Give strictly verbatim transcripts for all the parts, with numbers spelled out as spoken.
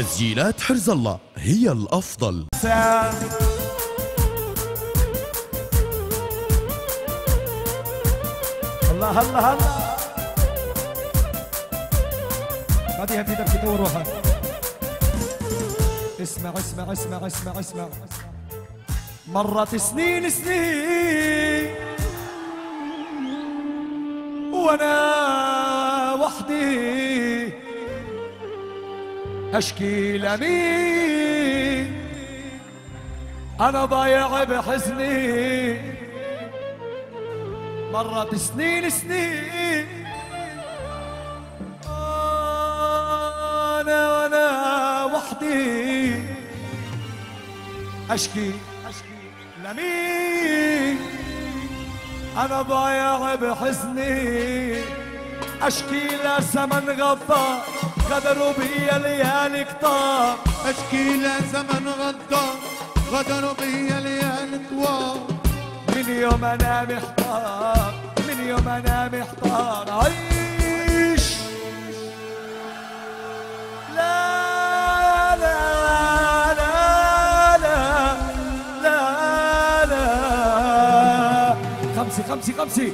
تسجيلات حرزالله هي الأفضل. الله الله الله غادي هدي درك دور روحك. اسمع اسمع اسمع اسمع اسمع مرت سنين سنين وانا وحدي اشكي لمين، انا ضايع بحزني. مرت سنين سنين انا انا وحدي اشكي لمين، انا ضايع بحزني. اشكي لزمن غضب غدروا بيا ليالي كتار، اشكي لزمن غضب غدروا بيا ليالي كتار. من يوم انا محتار، من يوم انا محتار عيش. لا لا لا لا لا لا خمسي خمسي خمسي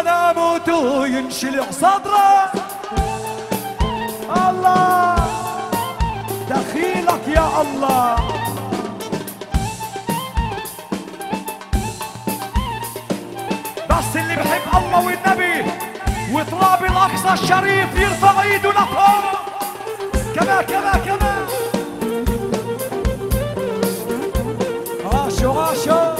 انا اموت وينشلع صدره. الله دخيلك يا الله. بس اللي بحب الله والنبي وطلاب الاقصى الشريف يرفع ايده لفوق كما كما كما. راشوا راشوا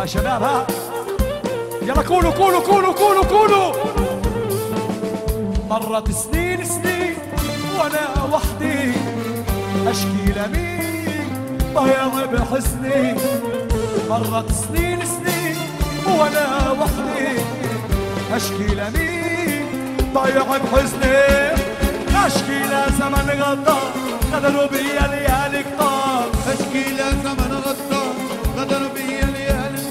يا شباب، ها يلا قولوا قولوا قولوا قولوا قولوا. مرت سنين سنين وانا وحدي اشكي لمين ضيع بحزني. مرت سنين سنين وانا وحدي اشكي لمين ضيع بحزني. اشكي لزمن غدار غدروا بيا ليالي كتار، اشكي لزمن غدار غدروا بيا ليالي كتار.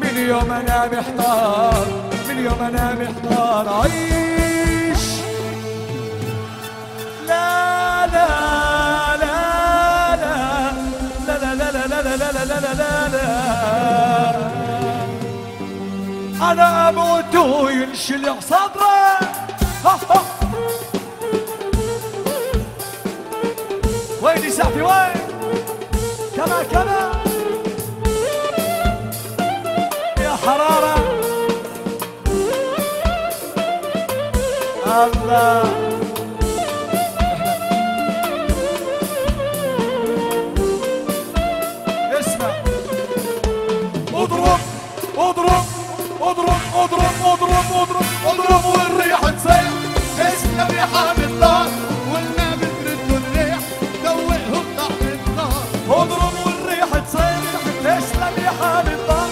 من يوم انا محتار، من يوم انا محتار عيش. لا لا لا لا لا لا لا لا لا لا لا لا لا انا اموت وينشلع صدري. وين يا سعدي وين؟ كما كما يا حرارة. الله اسمع. اضرب اضرب اضرب اضرب اضرب اضرب اضرب والريح تسيح. اسمع ريحة بالنار والنار بترد الريح دوقهم تحت النار. اضرب والريح تسيح. اسمع ريحة بالنار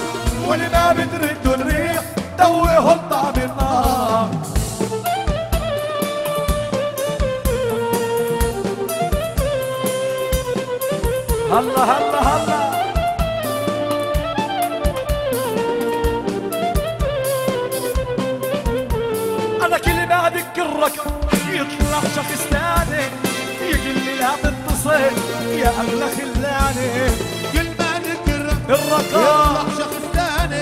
والما بترد الريح دوقهم طعم النار. هلا هلا هلا انا كل ما اذكرك يطلع شخص ثاني يقول لي لا تتصل يا اغلى خلاني. كل ما اذكرك يطلع شخص ثاني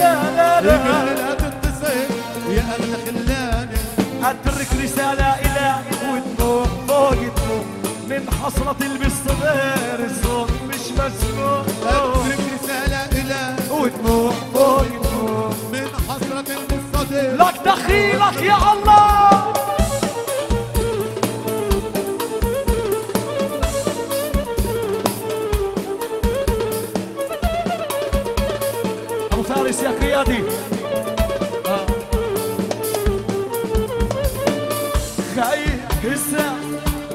يقول لي لا تتصل يا اغلى خلاني. اترك رساله الى ودموع فوق دموع من حسرتي اللي بالصدر الصوت مش مسموع. اترك رساله الى ودموع فوق دموع من حسرتي اللي بالصدر. لك دخيلك يا الله. ابو فارس يا قيادي خايف هسه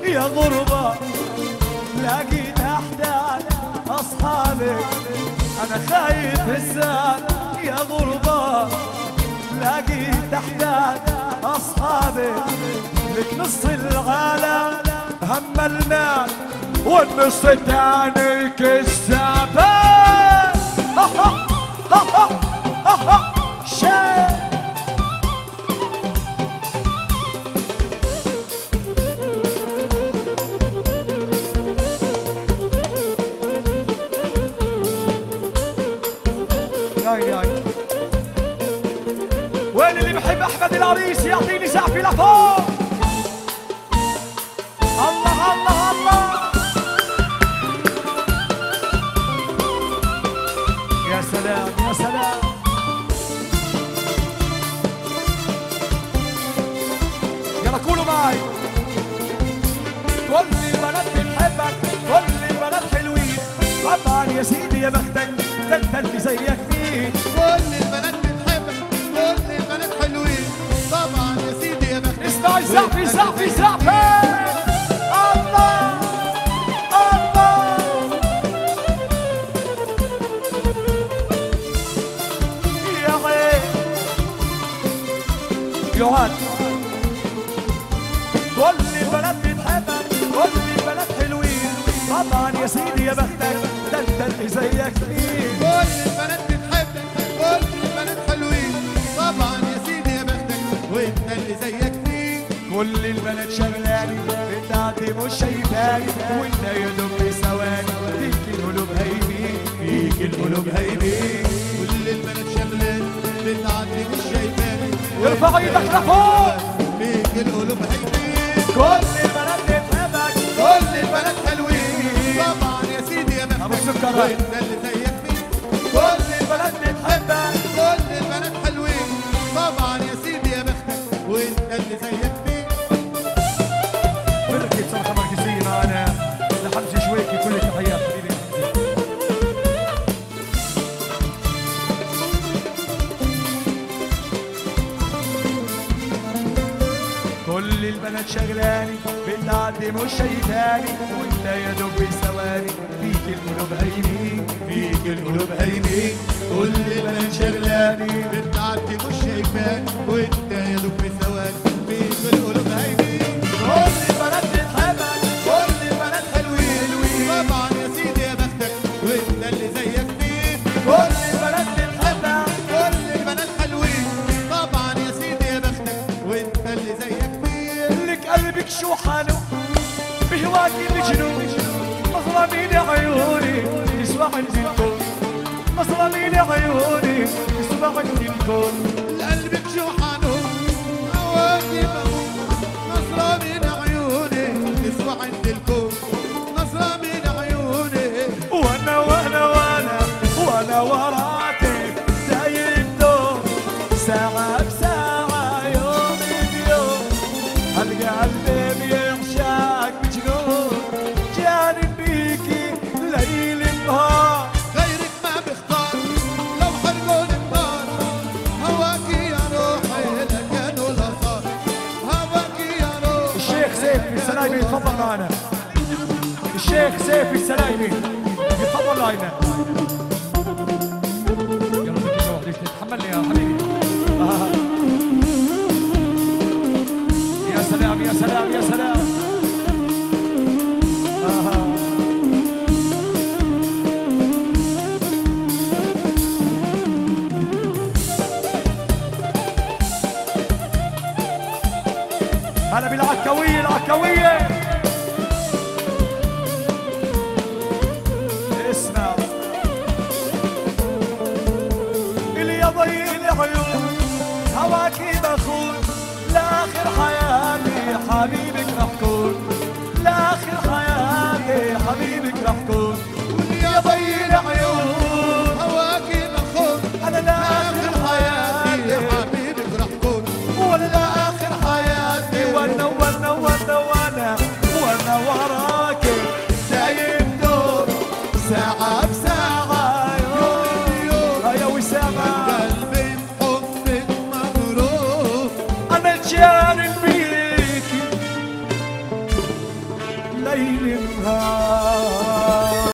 يا غربة لقيت أحداث أصحابك. أنا خايف هسه يا غربة لقيت أحداث أصحابك. لك نص العالم هملنا والنص التاني كذابين. شيء وين اللي بحب احمد العريس يعطيني سقف لفوق. الله الله الله يا سلام يا سلام. يلا قولوا معي كل البنات بتحبك كل البنات حلوين طبعا يا سيدي يا بختك ده انت اللي زيك فيه. كل البنات بتحبك كل البنات حلوين طبعا يا سيدي يا بختك. اسمعي زعفي زعفي زعفي. الله الله يا عين يوهان. كل البنات بتحبك كل البنات حلوين طبعا يا سيدي يا بختك ده انت اللي زيك فيه. كل البنات بتحبك كل البنات حلوين طبعا يا سيدي يا بختك وانت اللي زيك فيه. كل البنات شغلاني بتاعتي مش شايفاني وانت يا دب ثواني فيك القلوب هايبين فيك القلوب هايبين. كل البنات شغلاني بتاعتي مش شايفاني ارفع ايدك لفوق فيك القلوب هايبين. كل البنات بتحبك كل البنات حلوين طبعا يا سيدي يا بختك وانت اللي زيك فيه. كل البنات بتحبك كل البنات حلوين طبعا يا سيدي يا بختك وانت اللي زيك فيه. كل البنات شغلاني بتعدي مش شايفاني وانت يا دوب ثواني فيك القلوب هايمين فيك القلوب هايمين. كل البنات شغلاني بتعدي مش شايفاني وانت يا دوب ثواني فيك القلوب هايمين. كل البنات بتحبك كل البنات حلوين حلوين طبعا يا سيدي يا بختك وانت اللي زيك فيه. كل البنات بتحبك كل البنات حلوين طبعا يا سيدي يا بختك وانت اللي زيك فيه. قلبك شو حلو بهواكي مجنون مظلمين عيوني يسمعني الكون مظلمين عيوني يسمعني الكون. قلبك شو حلو هواكي مجنون مظلمين عيوني يسمعني الكون مظلمين عيوني وانا وانا وانا وانا وراك زي الدور ساعة بساعة يوم بيوم القلب بيمشاك مجنون جانب بيكي ليل نهار غيرك ما بختار لو حرقون النار هواكي يا روحي لكانوا الأثار هواكي يا روحي. الشيخ سيفي السلايمي يتفضل معنا. الشيخ سيفي السلايمي يتفضل معنا.